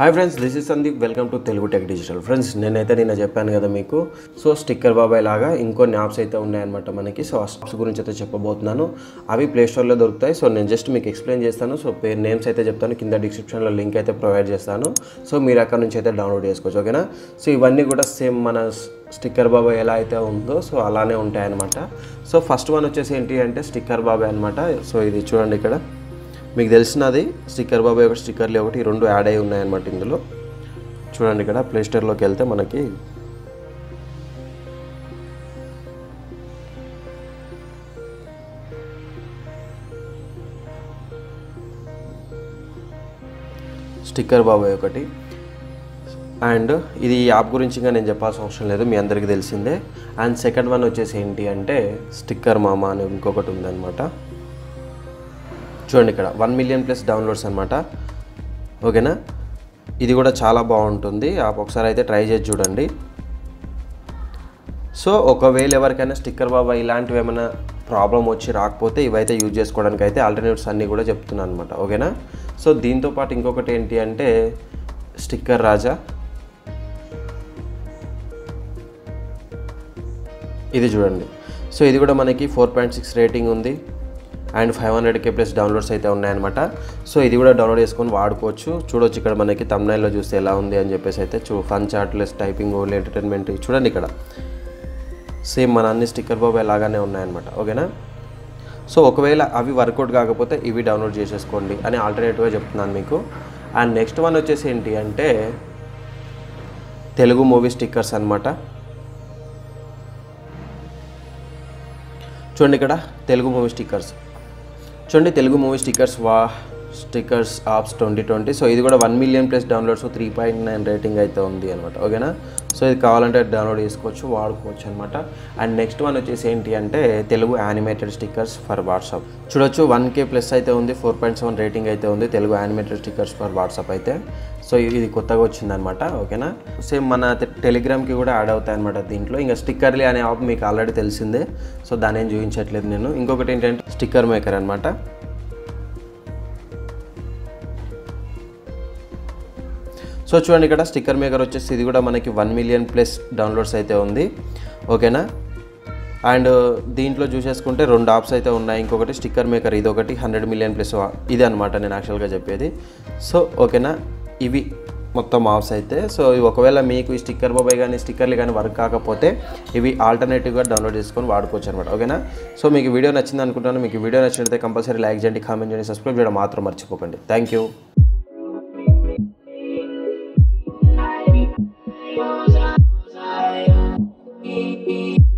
Hi friends this is Sandeep welcome to Telugu tech digital friends नेनैते निन्न चेप्पानु कदा मीकु सो स्टिकर बाबाय్ లాగా ఇంకొన్ని యాప్స్ అయితే ఉన్నాయి అన్నమాట మనకి సో యాప్స్ గురించి అయితే చెప్పబోతున్నాను అవి ప్లే స్టోర్ లో దొరుకుతాయి సో నేను జస్ట్ మీకు ఎక్స్‌ప్లెయిన్ చేస్తాను సో పేర్ నేమ్స్ అయితే చెప్తాను కింద డిస్క్రిప్షన్ లో లింక్ అయితే ప్రొవైడ్ చేస్తాను సో మీరు అక్కడ నుంచి అయితే డౌన్లోడ్ చేసుకోవచ్చు ఓకేనా సో ఇవన్నీ కూడా సేమ్ మన స్టిక్కర్ బాబాయ్ ఎలా అయితే ఉందో సో అలానే ఉంటాయి అన్నమాట సో ఫస్ట్ వన్ వచ్చేసి ఏంటి అంటే స్టిక్కర్ బాబాయ్ అన్నమాట సో ఇది చూడండి ఇక్కడ మీకు తెలుసునది స్టిక్కర్ బాబాయ్ ఒక స్టిక్కర్లీ ఒకటి రెండు యాడ్ అయి ఉన్నాయి అన్నమాట ఇందులో చూడండి ఇక్కడ ప్లే స్టోర్ లోకి వెళ్తే మనకి స్టిక్కర్ బాబాయ్ ఒకటి అండ్ ఇది యాప్ గురించి నేను చెప్పాల్సిన అవసరం లేదు మీ అందరికీ తెలిసిందే అండ్ సెకండ్ వన్ వచ్చేసి ఏంటి అంటే స్టిక్కర్ మామా అని ఇంకొకటి ఉంది అన్నమాట చూడండి ఇక్కడ 1 మిలియన్ ప్లస్ డౌన్లోడ్స్ అన్నమాట ఓకేనా ఇది కూడా చాలా బాగుంటుంది యాప్ ఒకసారి అయితే ట్రై చేసి చూడండి సో ఒకవేళ ఎవరికైనా స్టిక్కర్ బాబాయ్ ఇలాంటివి ఏమైనా ప్రాబ్లం వచ్చి రాకపోతే ఇవైతే యూజ్ చేసుకోవడానికి అయితే ఆల్టర్నేటివ్స్ అన్నీ కూడా చెప్తున్నాను అన్నమాట ఓకేనా సో దీంతో పాటు ఇంకొకటి ఏంటి అంటే స్టిక్కర్ రాజా ఇది చూడండి సో ఇది కూడా మనకి 4.6 రేటింగ్ ఉంది అండ్ 500k ప్లస్ డౌన్లోడ్స్ అయితే ఉన్నాయన్నమాట సో ఇది కూడా డౌన్లోడ్ చేసుకొని వాడుకోవచ్చు చూడొచ్చు ఇక్కడ మనకి థంబ్నైల్లో చూస్తే ఎలా ఉంది అని చెప్పేసి అయితే fun chat less typing only entertainment చూడండి ఇక్కడ సేమ్ మన అన్ని స్టిక్కర్ బాబాయ్ లాగానే ఉన్నాయన్నమాట ఓకేనా సో ఒకవేళ అవి వర్కౌట్ కాకపోతే ఇవి డౌన్లోడ్ చేసేసుకోండి అని ఆల్టర్నేటివ్గా చెప్తున్నాను మీకు అండ్ నెక్స్ట్ వన్ వచ్చేసి ఏంటి అంటే తెలుగు మూవీ స్టిక్కర్స్ అన్నమాట చూడండి ఇక్కడ తెలుగు మూవీ స్టిక్కర్స్ చూడండి Telugu movie stickers stickers apps 2020 so ఇది కూడా 1 మిలియన్ ప్లస్ డౌన్లోడ్స్ 3.9 రేటింగ్ అయితే ఉంది అనమాట ఓకేనా సో ఇది కావాలంటే డౌన్లోడ్ చేసుకోవచ్చు వాడుకోవచ్చు అనమాట అండ్ నెక్స్ట్ వన్ వచ్చేసి ఏంటి అంటే Telugu animated stickers for WhatsApp చూడొచ్చు 1k ప్లస్ అయితే ఉంది 4.7 రేటింగ్ అయితే ఉంది Telugu animated stickers for WhatsApp అయితే సో ఇది కొత్తగా వచ్చిందనమాట ఓకేనా సేమ్ మన టెలిగ్రామ్కి కూడా యాడ్ అవుతాయి అనమాట దీంట్లో ఇంకా స్టిక్కర్లీ అనే యాప్ మీకు ఆల్రెడీ తెలిసిందే సో దాని ఏం చూపించట్లేదు నేను ఇంకొకటి ఏంటంటే స్టిక్కర్ మేకర్ అనమాట సో చూడండి ఇక్కడ స్టిక్కర్ మేకర్ వచ్చేసి ఇది కూడా మనకి 1 మిలియన్ ప్లస్ డౌన్లోడ్స్ అయితే ఉంది ఓకేనా అండ్ దీంట్లో చూసేసుకుంటే రెండు యాప్స్ అయితే ఉన్నాయి ఇంకొకటి స్టిక్కర్ మేకర్ ఇది ఒకటి 100 మిలియన్ ప్లస్ ఇది అనమాట నేను యాక్చువల్గా చెప్పేది సో ఓకేనా ఇవి మొత్తం యాప్స్ అయితే సో ఒకవేళ మీకు ఈ స్టిక్కర్ బాబాయ్ కానీ స్టిక్కర్లు కానీ వర్క్ కాకపోతే ఇవి ఆల్టర్నేటివ్గా డౌన్లోడ్ చేసుకొని వాడుకోవచ్చు అనమాట ఓకేనా సో మీకు వీడియో నచ్చింది అనుకుంటున్నాను మీకు వీడియో నచ్చినట్లయితే కంపల్సరీ లైక్ చేయండి కామెంట్ చేయండి సబ్స్క్రైబ్ చేయడం మాత్రం మర్చిపోకండి థ్యాంక్ యూ.